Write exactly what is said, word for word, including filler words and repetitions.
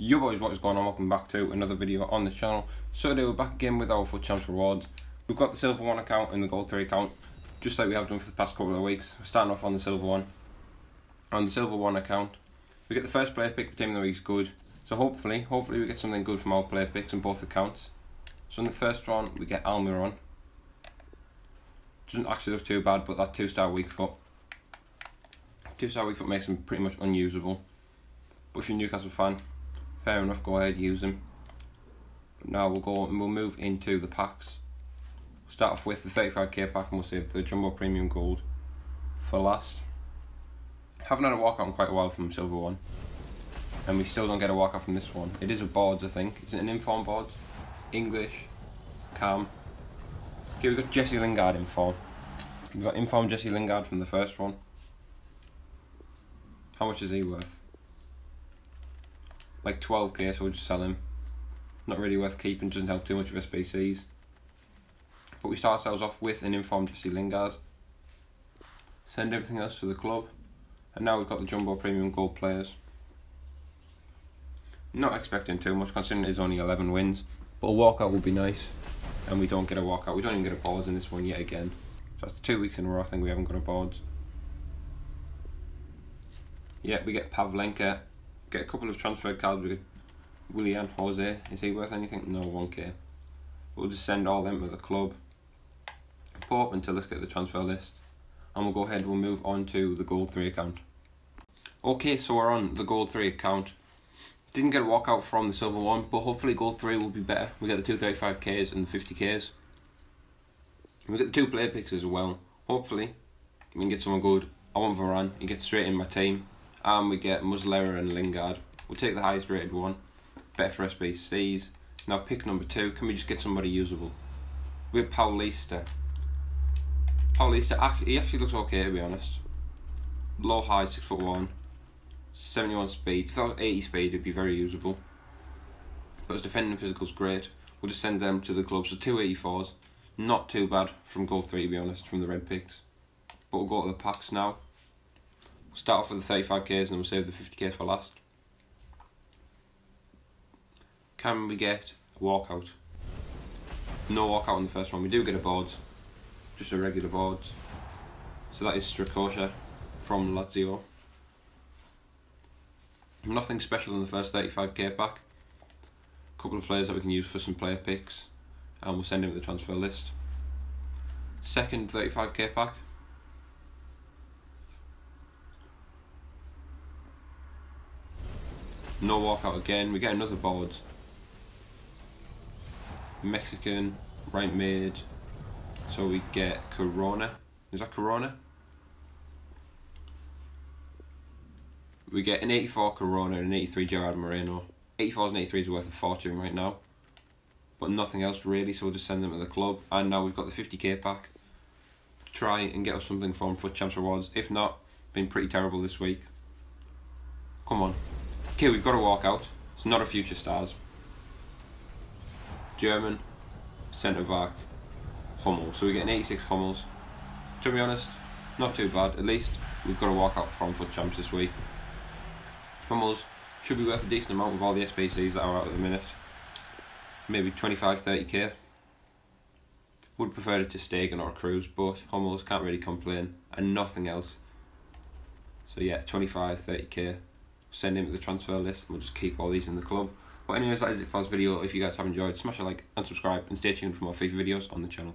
Yo boys, what is going on? Welcome back to another video on the channel. So today we're back again with our FUT Champs rewards. We've got the silver one account and the gold three account, just like we have done for the past couple of weeks. We're starting off on the silver one. On the silver one account, we get the first player pick, the team of the week's good. So hopefully, hopefully we get something good from our player picks on both accounts. So in the first one, we get Almiron. Doesn't actually look too bad, but that two star weak foot. Two star weak foot makes him pretty much unusable. But if you're a Newcastle fan, fair enough, go ahead, use them. Now we'll go and we'll move into the packs. We'll start off with the thirty-five K pack and we'll save the Jumbo Premium Gold for last. Haven't had a walkout in quite a while from Silver One, and we still don't get a walkout from this one. It is a boards, I think. Is it an inform boards? English, Cam. Okay, we've got Jesse Lingard inform. We've got inform Jesse Lingard from the first one. How much is he worth? Like twelve K, so we'll just sell him. Not really worth keeping, doesn't help too much of S B Cs. But we start ourselves off with an informed Jesse Lingard. Send everything else to the club. And now we've got the Jumbo Premium Gold players. Not expecting too much, considering it is only eleven wins. But a walkout would be nice. And we don't get a walkout. We don't even get a boards in this one yet again. So that's two weeks in a row, I think we haven't got a boards. Yeah, we get Pavlenka. Get a couple of transfer cards. We get William Jose. Is he worth anything? No, one K. We'll just send all them to the club. Pop until let's get the transfer list. And we'll go ahead, we'll move on to the Gold three account. Okay, so we're on the Gold three account. Didn't get a walkout from the Silver one, but hopefully Gold three will be better. We get the two thirty-five Ks and the fifty Ks. We get the two player picks as well. Hopefully, we can get someone good. I want Varane. He gets straight in my team. And we get Muslera and Lingard. We'll take the highest rated one. Better for S B Cs. Now pick number two. Can we just get somebody usable? We have Paulista. Paulista, he actually looks okay to be honest. Low high, six foot one. seventy-one speed. If that was eighty speed, it'd be very usable. But his defending physical's great. We'll just send them to the club. So two eighty-fours. Not too bad from Gold three to be honest, from the red picks. But we'll go to the packs now. Start off with the thirty-five Ks and we'll save the fifty K for last. Can we get a walkout? No walkout on the first one. We do get a boards. Just a regular boards. So that is Strakosha from Lazio. Nothing special in the first thirty-five K pack. A couple of players that we can use for some player picks. And we'll send him to the transfer list. Second thirty-five K pack. No walkout again. We get another board. Mexican, right mid. So we get Corona. Is that Corona? We get an eighty-four Corona and an eighty-three Gerard Moreno. eighty-fours and eighty-threes are worth a fortune right now. But nothing else really, so we'll just send them to the club. And now we've got the fifty K pack. Try and get us something from FUT Champs Rewards. If not, been pretty terrible this week. Come on. Okay, we've got to walk out. It's not a future stars. German, centre back, Hummels. So we get an eighty-six Hummels. To be honest, not too bad. At least we've got a walk out from FUT Champs this week. Hummels should be worth a decent amount with all the S B Cs that are out at the minute. Maybe twenty-five, thirty K. Would prefer it to Stegen or Cruz, but Hummels can't really complain and nothing else. So yeah, twenty-five, thirty K. Send him to the transfer list and we'll just keep all these in the club. But anyways, that is it for this video. If you guys have enjoyed, smash a like and subscribe and stay tuned for more FIFA videos on the channel.